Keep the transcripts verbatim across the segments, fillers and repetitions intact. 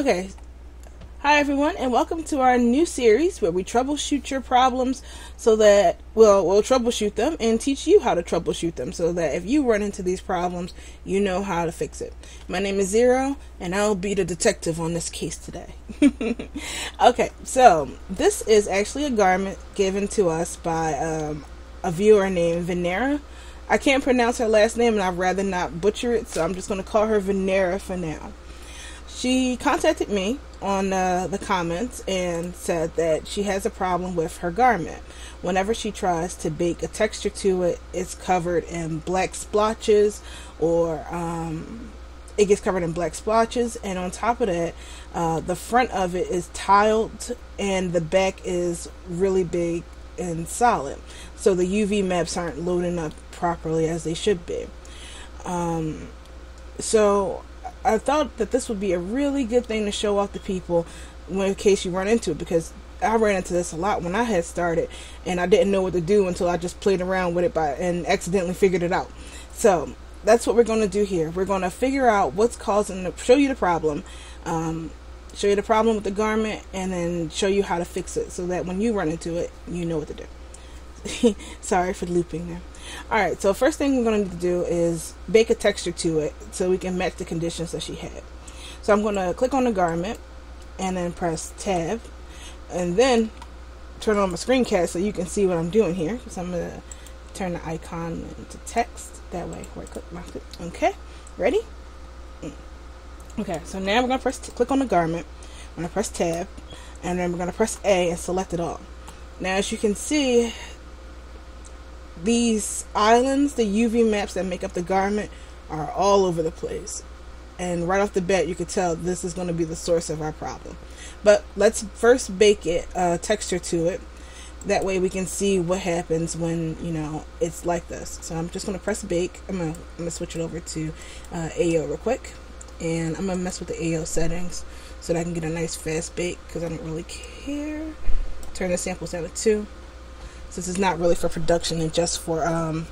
Okay, hi everyone, and welcome to our new series where we troubleshoot your problems so that, well, we'll troubleshoot them and teach you how to troubleshoot them so that if you run into these problems, you know how to fix it. My name is Zero, and I'll be the detective on this case today. Okay, so this is actually a garment given to us by um, a viewer named Venera. I can't pronounce her last name, and I'd rather not butcher it, so I'm just going to call her Venera for now. She contacted me on uh, the comments and said that she has a problem with her garment. Whenever she tries to bake a texture to it, it's covered in black splotches, or um, it gets covered in black splotches, and on top of that, uh, the front of it is tiled and the back is really big and solid. So the U V maps aren't loading up properly as they should be. Um, so I thought that this would be a really good thing to show off to people when, in case you run into it, because I ran into this a lot when I had started, and I didn't know what to do until I just played around with it by and accidentally figured it out. So that's what we're going to do here. We're going to figure out what's causing the, show you the problem, um, show you the problem with the garment, and then show you how to fix it so that when you run into it, you know what to do. Sorry for looping there. Alright, so first thing we're going to need to do is bake a texture to it so we can match the conditions that she had. So I'm going to click on the garment and then press tab and then turn on my screencast so you can see what I'm doing here. So I'm going to turn the icon into text. That way, right click, right click. Okay, ready? Okay, so now we're going to press click on the garment. I'm going to press tab and then we're going to press A and select it all. Now, as you can see, these islands, the U V maps that make up the garment, are all over the place. And right off the bat, you could tell this is going to be the source of our problem. But let's first bake it, uh, texture to it. That way we can see what happens when, you know, it's like this. So I'm just going to press bake. I'm going to switch it over to uh, A O real quick. And I'm going to mess with the A O settings so that I can get a nice fast bake because I don't really care. Turn the samples down to two. Since it's not really for production and just for um,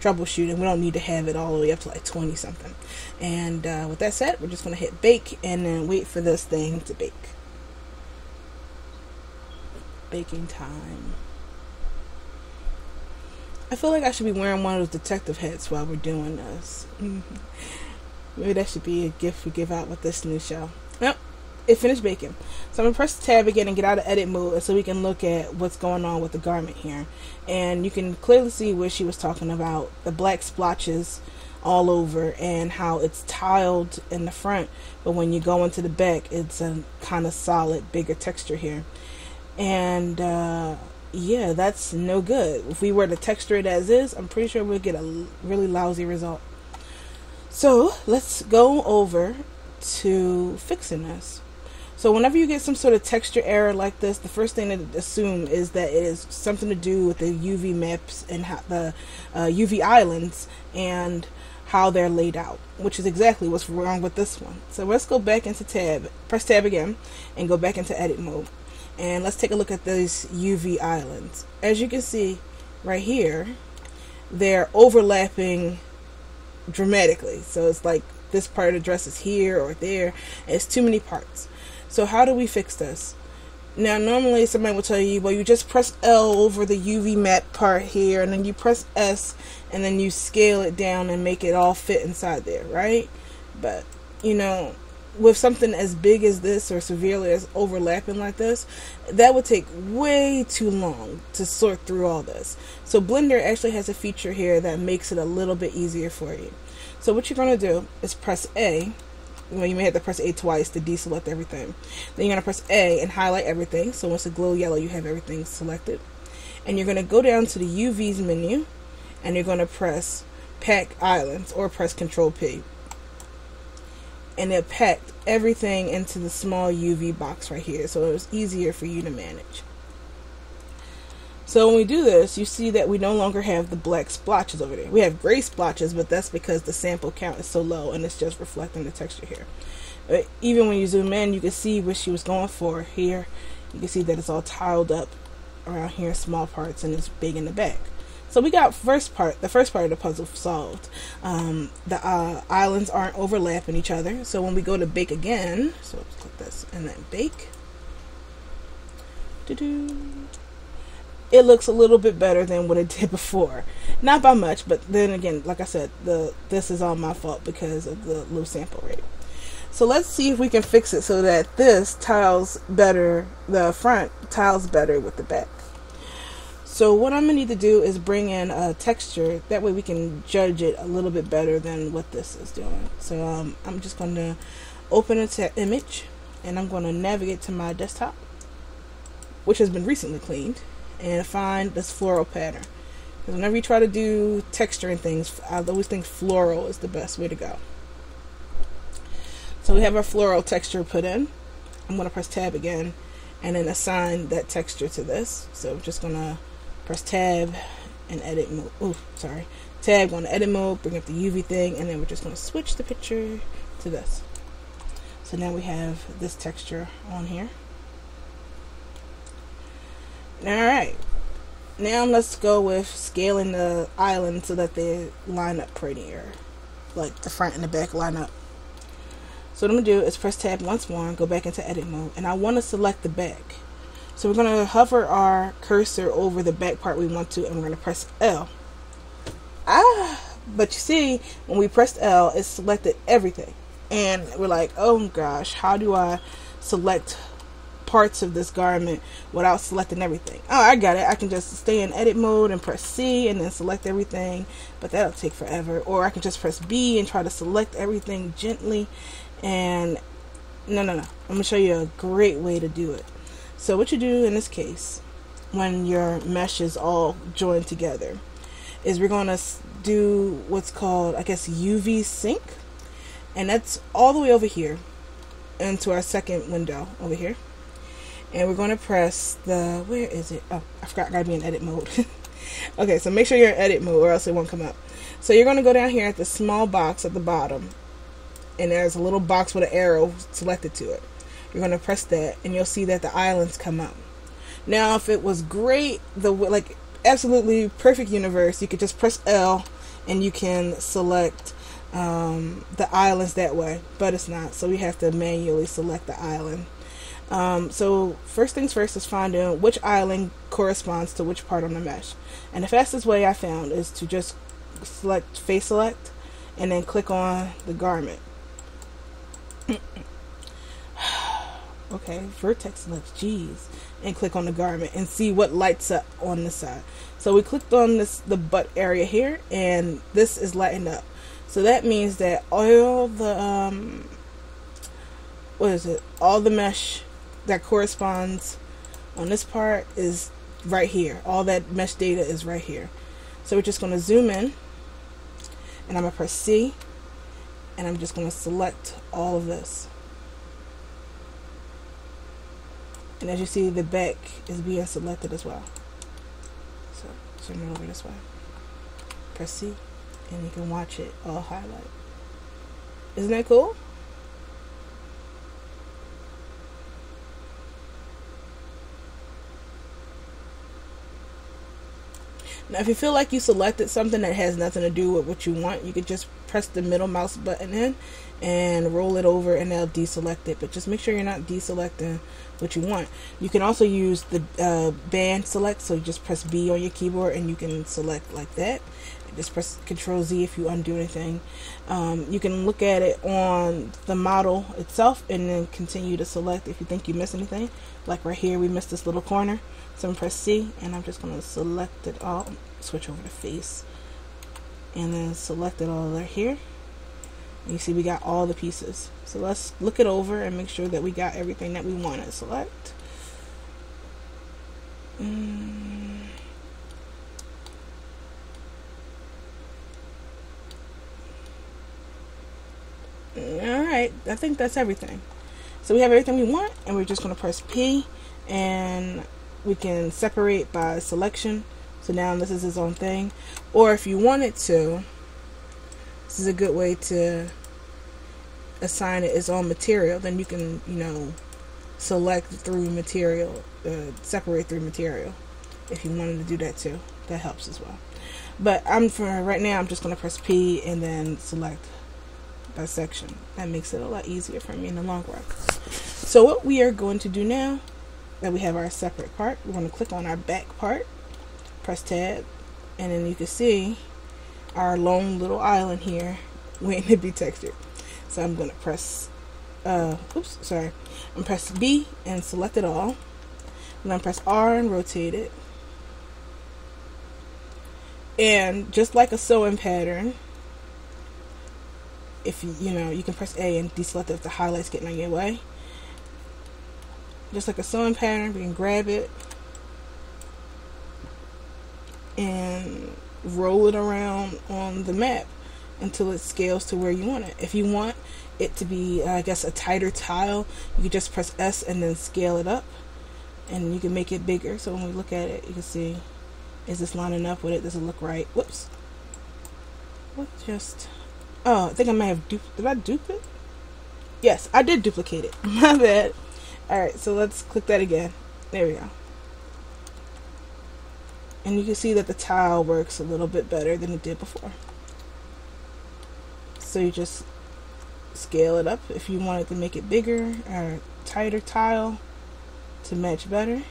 troubleshooting, we don't need to have it all the way up to like twenty something. And uh, with that said, we're just going to hit bake and then wait for this thing to bake. Baking time. I feel like I should be wearing one of those detective hats while we're doing this. Maybe that should be a gift we give out with this new show. Nope. It finished baking. So I'm going to press tab again and get out of edit mode so we can look at what's going on with the garment here. And you can clearly see where she was talking about the black splotches all over and how it's tiled in the front, but when you go into the back, it's a kind of solid, bigger texture here. And uh, yeah, that's no good. If we were to texture it as is, I'm pretty sure we'd get a really lousy result. So let's go over to fixing this. So whenever you get some sort of texture error like this, the first thing to assume is that it is something to do with the U V maps and how the uh, U V islands and how they're laid out, which is exactly what's wrong with this one. So let's go back into tab, press tab again, and go back into edit mode. And let's take a look at these U V islands. As you can see right here, they're overlapping dramatically. So it's like this part of the dress is here or there. It's too many parts. So how do we fix this? Now, normally somebody will tell you, well, you just press L over the U V map part here, and then you press S, and then you scale it down and make it all fit inside there, right? But, you know, with something as big as this or severely as overlapping like this, that would take way too long to sort through all this. So Blender actually has a feature here that makes it a little bit easier for you. So what you're going to do is press A. Well, you may have to press A twice to deselect everything. Then you're going to press A and highlight everything. So once it glow yellow, you have everything selected. And you're going to go down to the U Vs menu, and you're going to press Pack Islands or press Control P. And it packed everything into the small U V box right here, so it was easier for you to manage. So when we do this, you see that we no longer have the black splotches over there. We have gray splotches, but that's because the sample count is so low and it's just reflecting the texture here. But even when you zoom in, you can see what she was going for here. You can see that it's all tiled up around here in small parts and it's big in the back. So we got first part, the first part of the puzzle solved. Um, the uh, islands aren't overlapping each other. So when we go to bake again, so let's click this and then bake. Doo-doo. It looks a little bit better than what it did before. Not by much, but then again, like I said, the this is all my fault because of the low sample rate. So let's see if we can fix it so that this tiles better, the front tiles better with the back. So what I'm going to need to do is bring in a texture. That way we can judge it a little bit better than what this is doing. So um, I'm just going to open a image and I'm going to navigate to my desktop, which has been recently cleaned, and find this floral pattern. Because whenever you try to do texture and things, I always think floral is the best way to go. So we have our floral texture put in. I'm going to press tab again and then assign that texture to this. So I'm just going to press tab and edit mode. Oh, sorry. Tab, go to edit mode, bring up the U V thing, and then we're just going to switch the picture to this. So now we have this texture on here. Alright, now let's go with scaling the island so that they line up prettier, like the front and the back line up. So what I'm going to do is press tab once more and go back into edit mode, and I want to select the back. So we're going to hover our cursor over the back part we want to, and we're going to press L. Ah, but you see, when we pressed L, it selected everything. And we're like, oh gosh, how do I select parts of this garment without selecting everything? Oh, I got it. I can just stay in edit mode and press C and then select everything, but that'll take forever. Or I can just press B and try to select everything gently. And no, no, no. I'm going to show you a great way to do it. So what you do in this case, when your mesh is all joined together, is we're going to do what's called, I guess, U V sync. And that's all the way over here into our second window over here. And we're going to press the, where is it? Oh, I forgot I got to be in edit mode. Okay, so make sure you're in edit mode or else it won't come up. So you're going to go down here at the small box at the bottom. And there's a little box with an arrow selected to it. You're going to press that and you'll see that the islands come up. Now, if it was great, the like absolutely perfect universe, you could just press L and you can select um, the islands that way. But it's not, so we have to manually select the island. Um, so first things first is find out which island corresponds to which part on the mesh. And the fastest way I found is to just select face select and then click on the garment. Okay, vertex select, jeez, and click on the garment and see what lights up on the side. So we clicked on this, the butt area here, and this is lighting up. So that means that all the, um, what is it? All the mesh that corresponds on this part is right here. All that mesh data is right here. So we're just going to zoom in, and I'm going to press C, and I'm just going to select all of this. And as you see, the back is being selected as well. So zoom over this way, press C, and you can watch it all highlight. Isn't that cool? Now, if you feel like you selected something that has nothing to do with what you want, you could just press the middle mouse button in and roll it over and they'll deselect it. But just make sure you're not deselecting what you want. You can also use the uh, band select. So you just press B on your keyboard and you can select like that. Just press Control Z if you undo anything. Um, you can look at it on the model itself and then continue to select if you think you missed anything. Like right here, we missed this little corner. So I'm press C and I'm just going to select it all, switch over to face, and then select it all over here. And you see we got all the pieces. So let's look it over and make sure that we got everything that we want to select. Mm. Alright, I think that's everything. So we have everything we want, and we're just going to press P, and we can separate by selection. So now this is its own thing. Or if you wanted to, this is a good way to assign it its own material. Then you can, you know, select through material, uh, separate through material if you wanted to do that too. That helps as well. But I'm for right now, I'm just going to press P and then select dissection. That makes it a lot easier for me in the long run. So what we are going to do now that we have our separate part, we're going to click on our back part, press tab, and then you can see our lone little island here waiting to be textured. So I'm going to press, uh, oops, sorry, I'm press B and select it all. I'm going to press R and rotate it. And just like a sewing pattern, if you, you know, you can press A and deselect it if the highlight's getting in your way. Just like a sewing pattern, we can grab it and roll it around on the map until it scales to where you want it. If you want it to be, I guess, a tighter tile, you can just press S and then scale it up, and you can make it bigger. So when we look at it, you can see, is this lining up with it? Does it look right? Whoops. What just... Oh, I think I might have duped... Did I dupe it? Yes, I did duplicate it. My bad. Alright, so let's click that again. There we go. And you can see that the tile works a little bit better than it did before. So you just scale it up if you wanted to make it bigger or tighter tile to match better.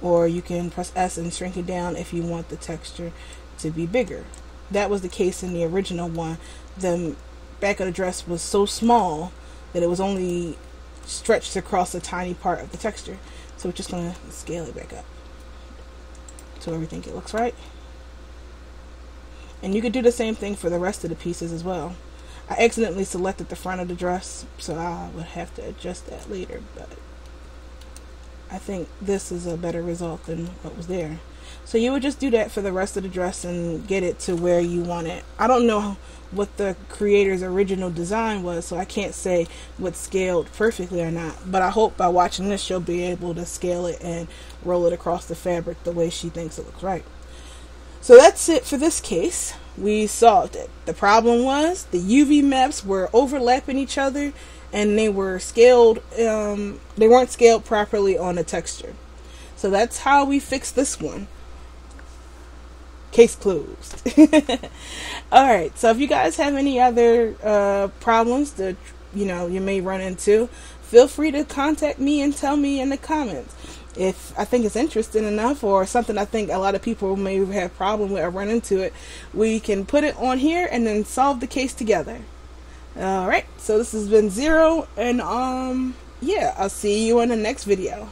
Or you can press S and shrink it down if you want the texture to be bigger. That was the case in the original one. The back of the dress was so small that it was only stretched across a tiny part of the texture. So we're just going to scale it back up to where we think it looks right. And you could do the same thing for the rest of the pieces as well. I accidentally selected the front of the dress, so I would have to adjust that later, but I think this is a better result than what was there. So you would just do that for the rest of the dress and get it to where you want it. I don't know what the creator's original design was, so I can't say what scaled perfectly or not, but I hope by watching this she'll be able to scale it and roll it across the fabric the way she thinks it looks right. So that's it for this case. We solved it. The problem was the U V maps were overlapping each other, and they were scaled, um, they weren't scaled properly on the texture. So that's how we fixed this one. Case closed. Alright, so if you guys have any other uh, problems that, you know, you may run into, feel free to contact me and tell me in the comments. If I think it's interesting enough or something I think a lot of people may have problem with or run into it, we can put it on here and then solve the case together. Alright, so this has been Zero, and um, yeah, I'll see you in the next video.